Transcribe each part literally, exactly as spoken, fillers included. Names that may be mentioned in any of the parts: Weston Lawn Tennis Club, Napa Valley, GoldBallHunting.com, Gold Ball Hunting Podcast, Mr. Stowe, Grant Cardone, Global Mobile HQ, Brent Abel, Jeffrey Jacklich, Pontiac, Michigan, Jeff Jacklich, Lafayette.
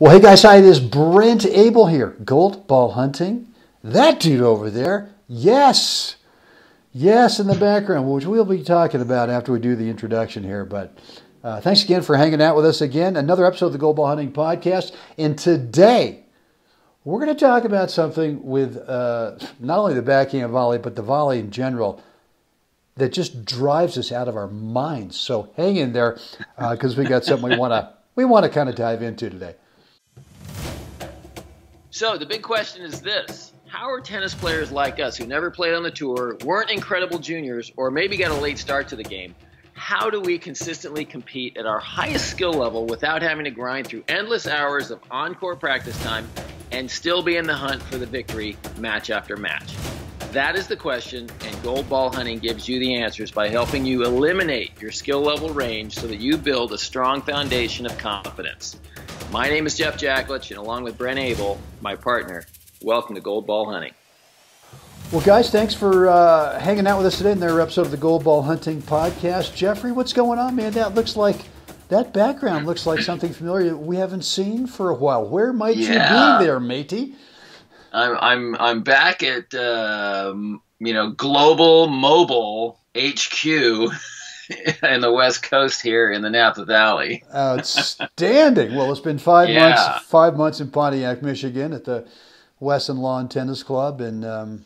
Well, hey guys, hi, it is Brent Abel here, Gold Ball Hunting. That dude over there, yes, yes, in the background, which we'll be talking about after we do the introduction here. But uh, thanks again for hanging out with us again. Another episode of the Gold Ball Hunting Podcast. And today, we're going to talk about something with uh, not only the backhand volley, but the volley in general that just drives us out of our minds. So hang in there, because uh, we got something we want to we want to kind of dive into today. So the big question is this: how are tennis players like us who never played on the tour, weren't incredible juniors, or maybe got a late start to the game, how do we consistently compete at our highest skill level without having to grind through endless hours of encore practice time and still be in the hunt for the victory match after match? That is the question, and Gold Ball Hunting gives you the answers by helping you eliminate your skill level range so that you build a strong foundation of confidence. My name is Jeff Jacklich, and along with Brent Abel, my partner, welcome to Gold Ball Hunting. Well, guys, thanks for uh, hanging out with us today in their episode of the Gold Ball Hunting Podcast. Jeffrey, what's going on, man? That looks like, that background looks like something familiar that we haven't seen for a while. Where might yeah. you be there, matey? I'm I'm I'm back at uh, you know Global Mobile H Q. In the West Coast here in the Napa Valley. Outstanding. Well, it's been five yeah. months, five months in Pontiac, Michigan at the Weston Lawn Tennis Club. And um,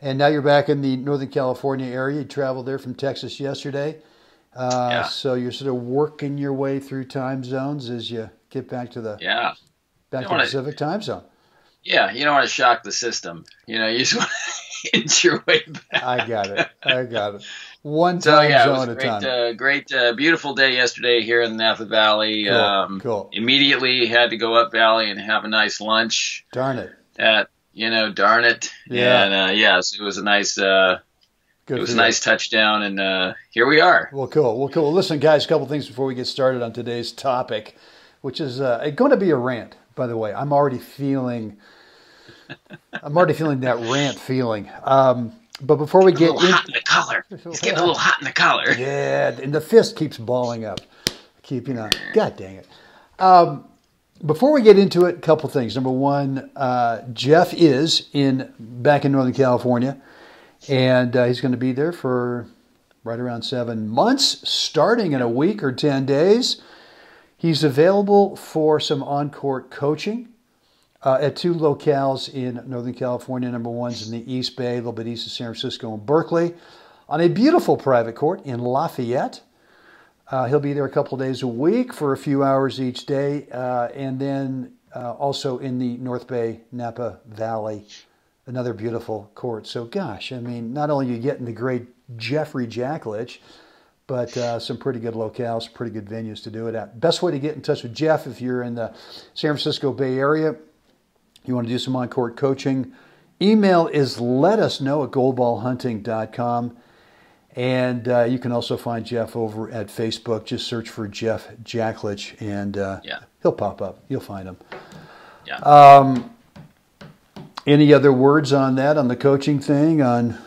and now you're back in the Northern California area. You traveled there from Texas yesterday. Uh, yeah. So you're sort of working your way through time zones as you get back to the, yeah. back you to the Pacific time zone. Yeah, you don't want to shock the system. You know, you just want to inch your way back. I got it. I got it. One time, so, yeah, it was a great, uh, great uh, beautiful day yesterday here in the Napa Valley. Cool, um, cool. Immediately had to go up Valley and have a nice lunch. Darn it! At you know, darn it. Yeah. And uh, yeah, so it was a nice, uh, Good it was a nice you. touchdown, and uh, here we are. Well, cool. Well, cool. Listen, guys, a couple things before we get started on today's topic, which is uh, going to be a rant. By the way, I'm already feeling, I'm already feeling that rant feeling. Um, But before we get, get a little in, hot in the collar, it's getting a little hot in the collar. Yeah, and the fist keeps balling up. Keep you know, God dang it. Um, before we get into it, a couple things. Number one, uh, Jeff is in back in Northern California, and uh, he's going to be there for right around seven months, starting in a week or ten days. He's available for some on-court coaching. Uh, at two locales in Northern California. Number one's in the East Bay, a little bit east of San Francisco and Berkeley, on a beautiful private court in Lafayette. Uh, he'll be there a couple of days a week for a few hours each day, uh, and then uh, also in the North Bay, Napa Valley, another beautiful court. So, gosh, I mean, not only are you getting the great Jeffrey Jacklich, but uh, some pretty good locales, pretty good venues to do it at. Best way to get in touch with Jeff if you're in the San Francisco Bay Area, you want to do some on-court coaching, email is let us know at gold ball hunting dot com. And uh, you can also find Jeff over at Facebook. Just search for Jeff Jacklich, and uh, yeah. he'll pop up. You'll find him. Yeah. Um, any other words on that, on the coaching thing? On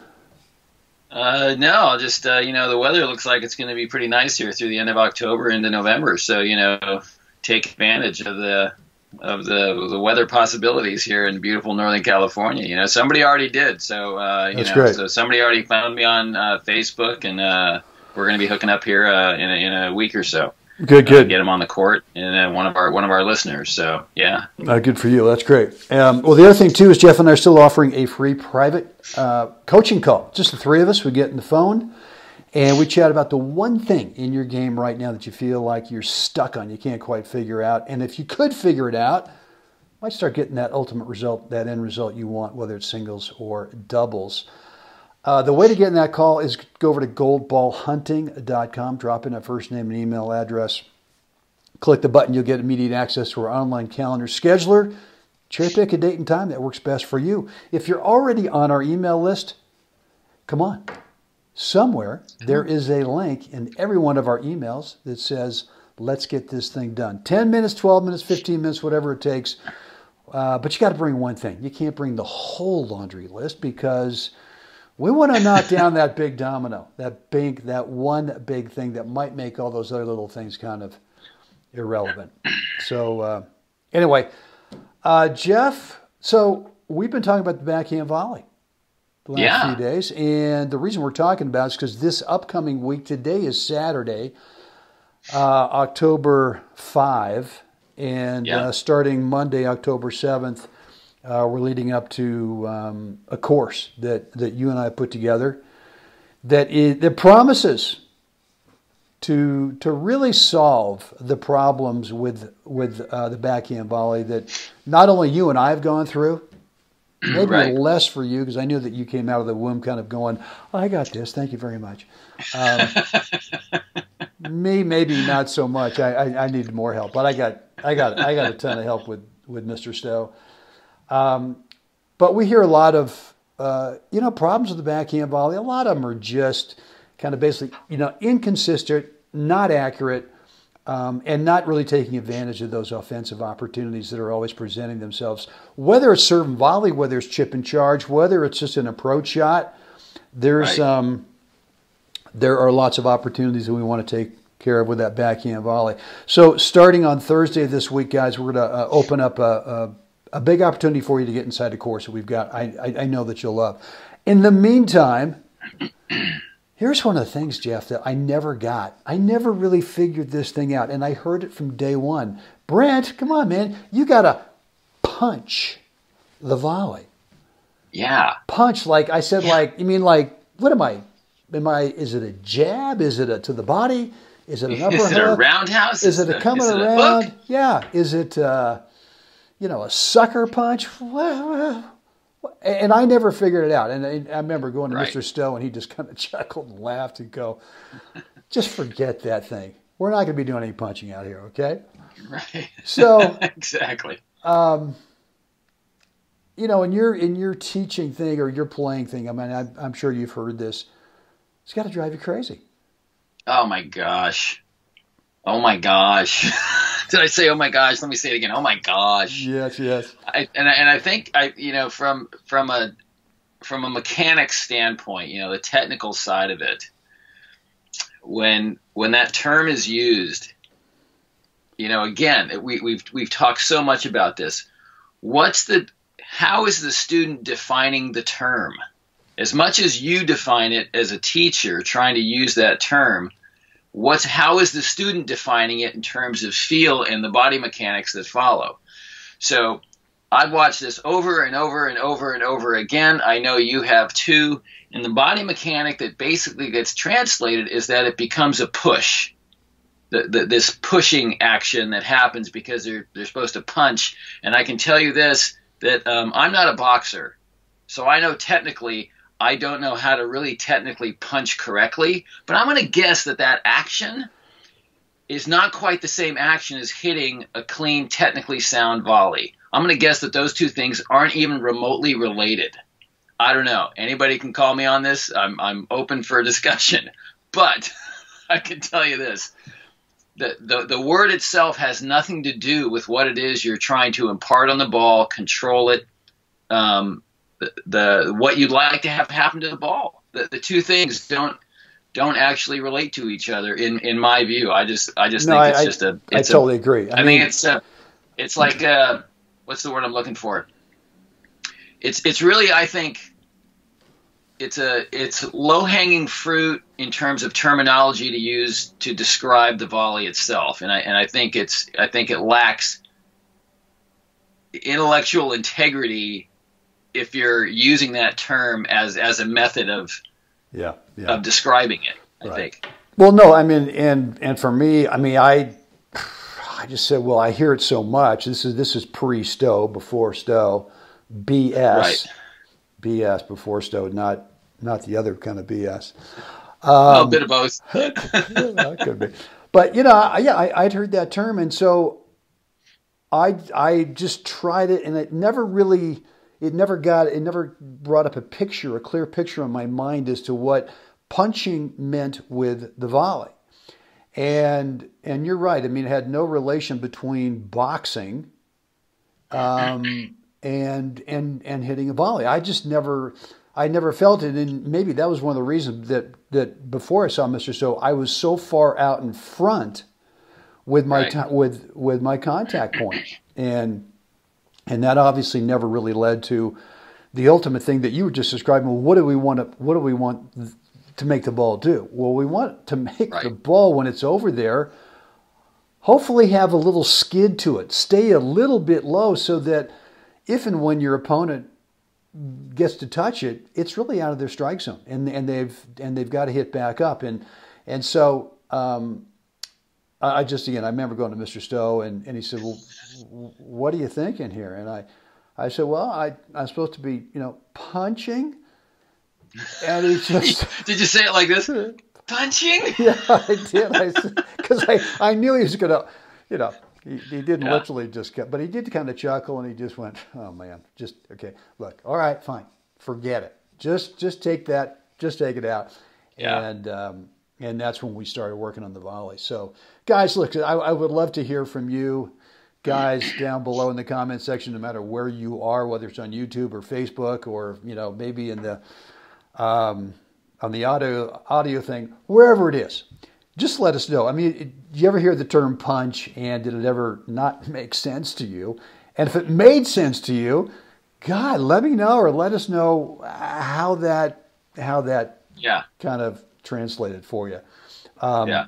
uh, No, just, uh, you know, the weather looks like it's going to be pretty nice here through the end of October into November. So, you know, take advantage of the – of the the weather possibilities here in beautiful Northern California. You know, somebody already did. So, uh, you That's know, great. so somebody already found me on uh, Facebook, and uh, we're going to be hooking up here uh, in, a, in a week or so. Good, good. Uh, get them on the court, and uh, one of our one of our listeners. So, yeah. Uh, good for you. That's great. Um, well, the other thing, too, is Jeff and I are still offering a free private uh, coaching call. Just the three of us. We get on the phone, and we chat about the one thing in your game right now that you feel like you're stuck on, you can't quite figure out. And if you could figure it out, you might start getting that ultimate result, that end result you want, whether it's singles or doubles. Uh, the way to get in that call is go over to gold ball hunting dot com, drop in a first name and email address, click the button, you'll get immediate access to our online calendar scheduler. Cherry pick a date and time that works best for you. If you're already on our email list, come on. Somewhere there is a link in every one of our emails that says, let's get this thing done. ten minutes, twelve minutes, fifteen minutes, whatever it takes. Uh, but you got to bring one thing. You can't bring the whole laundry list, because we want to knock down that big domino, that big, that one big thing that might make all those other little things kind of irrelevant. So uh, Anyway, uh, Jeff, so we've been talking about the backhand volley the last yeah. few days. And the reason we're talking about it is because this upcoming week, today is Saturday, uh, October fifth. And yeah. uh, starting Monday, October seventh, uh, we're leading up to um, a course that, that you and I put together that is, that promises to to really solve the problems with with uh, the backhand volley that not only you and I have gone through, maybe right. less for you, because I knew that you came out of the womb kind of going, oh, I got this, thank you very much. Um, me, maybe not so much. I, I, I needed more help, but I got I got I got a ton of help with with Mister Stowe. Um, but we hear a lot of uh, you know problems with the backhand volley. A lot of them are just kind of basically, you know, inconsistent, not accurate, um, and not really taking advantage of those offensive opportunities that are always presenting themselves. Whether it's serve and volley, whether it's chip and charge, whether it's just an approach shot, there's right. um, there are lots of opportunities that we want to take care of with that backhand volley. So starting on Thursday this week, guys, we're going to uh, open up a, a, a big opportunity for you to get inside the course that we've got. I, I, I know that you'll love. In the meantime... Here's one of the things, Jeff, that I never got. I never really figured this thing out, and I heard it from day one. Brent, come on, man. You got to punch the volley. Yeah. Punch, like I said, yeah. like, you mean like, what am I? Am I, is it a jab? Is it a to the body? Is it an upper Is it hook? a roundhouse? Is, is it a coming is it around? A yeah. Is it, uh, you know, a sucker punch? Well, and I never figured it out. And I remember going to right. Mister Stowe, and he just kind of chuckled and laughed and go, just forget that thing. We're not going to be doing any punching out here, okay? Right. So exactly. Um, you know, in your in your teaching thing or your playing thing, I mean, I, I'm sure you've heard this. It's got to drive you crazy. Oh my gosh! Oh my gosh! Did I say, oh my gosh? Let me say it again. Oh my gosh. Yes, yes. I, and, I, and I think, I, you know, from from a from a mechanic standpoint, you know, the technical side of it, when when that term is used, you know, again, we, we've we've talked so much about this. What's the how is the student defining the term? As much as you define it as a teacher trying to use that term, What's how is the student defining it in terms of feel and the body mechanics that follow? So I've watched this over and over and over and over again. I know you have too. And the body mechanic that basically gets translated is that it becomes a push, the, the, this pushing action that happens because they're, they're supposed to punch. And I can tell you this, that um, I'm not a boxer, so I know technically I don't know how to really technically punch correctly, but I'm going to guess that that action is not quite the same action as hitting a clean, technically sound volley. I'm going to guess that those two things aren't even remotely related. I don't know. Anybody can call me on this. I'm, I'm open for discussion, but I can tell you this. The, the, the word itself has nothing to do with what it is you're trying to impart on the ball, control it, um, The, the what you'd like to have happen to the ball. The, the two things don't don't actually relate to each other in in my view. I just I just no, think I, it's I, just a. It's I totally a, agree. I, I mean, mean it's a, it's like a, what's the word I'm looking for? It's it's really I think it's a it's low hanging fruit in terms of terminology to use to describe the volley itself, and I and I think it's I think it lacks intellectual integrity if you're using that term as, as a method of, yeah, yeah. of describing it, I right. think. Well, no, I mean, and, and for me, I mean, I, I just said, well, I hear it so much. This is, this is pre Stowe, before Stowe, B S, right. B S before Stowe, not, not the other kind of B S. Um, a little bit of both. That could be. But you know, I, yeah, I, I'd heard that term. And so I, I just tried it and it never really, It never got, it never brought up a picture, a clear picture in my mind as to what punching meant with the volley. And, and you're right. I mean, it had no relation between boxing, um, and, and, and hitting a volley. I just never, I never felt it. And maybe that was one of the reasons that, that before I saw Mister Stowe, I was so far out in front with my right. t- with with my contact point. And and that obviously never really led to the ultimate thing that you were just describing. Well, what do we want to what do we want to make the ball do? Well, we want to make right. the ball, when it's over there, hopefully have a little skid to it, stay a little bit low, so that if and when your opponent gets to touch it, it's really out of their strike zone, and and they've and they've got to hit back up. And and so um, I just again I remember going to Mister Stowe, and, and he said, "Well, what are you thinking here?" And I I said, "Well, I I'm supposed to be you know punching." And he just did you say it like this? Punching? Yeah, I did. I because I, I knew he was gonna, you know. He, he didn't yeah. literally just get, but he did kind of chuckle, and he just went, "Oh man, just okay. Look, all right, fine, forget it. Just, just take that, just take it out." Yeah. And um, and that's when we started working on the volley. So, guys, look, I, I would love to hear from you, guys, down below in the comment section. No matter where you are, whether it's on YouTube or Facebook, or you know, maybe in the um, on the audio audio thing, wherever it is. Just let us know. I mean, it, did you ever hear the term punch, and did it ever not make sense to you? And if it made sense to you, God, let me know, or let us know how that how that yeah. kind of translated for you. Um, yeah.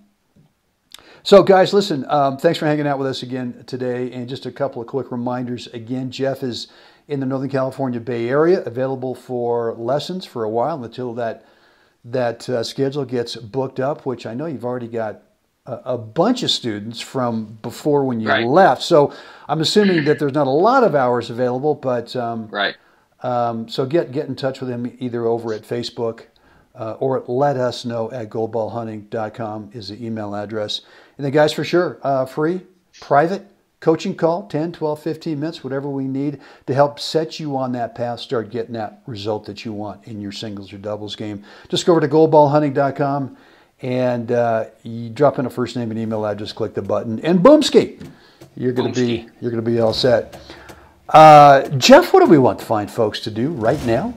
So, guys, listen, um, thanks for hanging out with us again today. And just a couple of quick reminders. Again, Jeff is in the Northern California Bay Area, available for lessons for a while until that that uh, schedule gets booked up, which I know you've already got a, a bunch of students from before when you right. left. So I'm assuming that there's not a lot of hours available, but um, right. Um, so get get in touch with him either over at Facebook uh, or let us know at gold ball hunting dot com is the email address. And then, guys, for sure, uh, free, private coaching call, ten, twelve, fifteen minutes, whatever we need to help set you on that path, start getting that result that you want in your singles or doubles game. Just go over to gold ball hunting dot com and uh, you drop in a first name and email address, click the button, and boomski, you're going to be you're going to be all set. Uh, Jeff, what do we want the fine folks to do right now?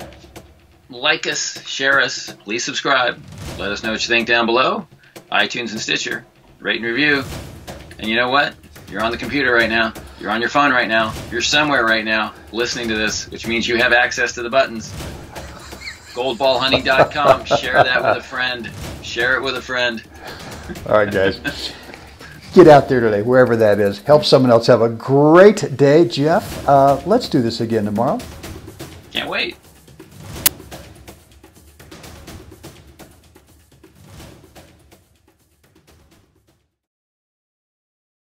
Like us, share us, please subscribe. Let us know what you think down below. iTunes and Stitcher, rate and review. And you know what? You're on the computer right now. You're on your phone right now. You're somewhere right now listening to this, which means you have access to the buttons. gold ball hunting dot com. Share that with a friend. Share it with a friend. All right, guys. Get out there today, wherever that is. Help someone else have a great day, Jeff. Uh, let's do this again tomorrow. Can't wait.